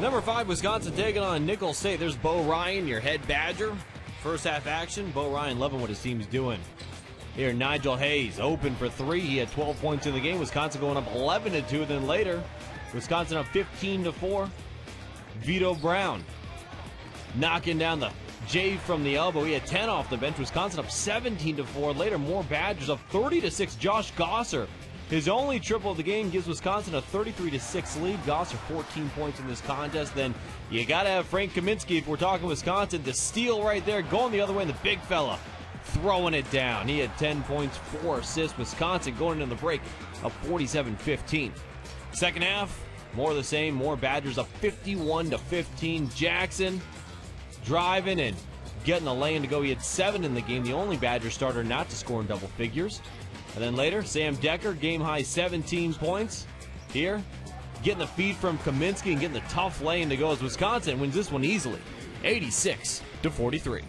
Number 5, Wisconsin taking on Nicholls State. There's Bo Ryan, your head Badger. First half action. Bo Ryan loving what his team's doing. Here, Nigel Hayes open for 3. He had 12 points in the game. Wisconsin going up 11-2. Then later, Wisconsin up 15-4. Vito Brown knocking down the J from the elbow. He had 10 off the bench. Wisconsin up 17-4. Later, more Badgers up 30-6. Josh Gasser, his only triple of the game, gives Wisconsin a 33-6 lead. Gasser 14 points in this contest. Then you got to have Frank Kaminsky, if we're talking Wisconsin, to steal right there. Going the other way, and the big fella throwing it down. He had 10 points, 4 assists. Wisconsin going into the break up 47-15. Second half, more of the same. More Badgers up 51-15. Jackson driving and getting the lane to go. He had 7 in the game, the only Badger starter not to score in double figures. And then later, Sam Dekker, game high 17 points. Here, getting the feed from Kaminsky and getting the tough lane to go as Wisconsin wins this one easily, 86-43.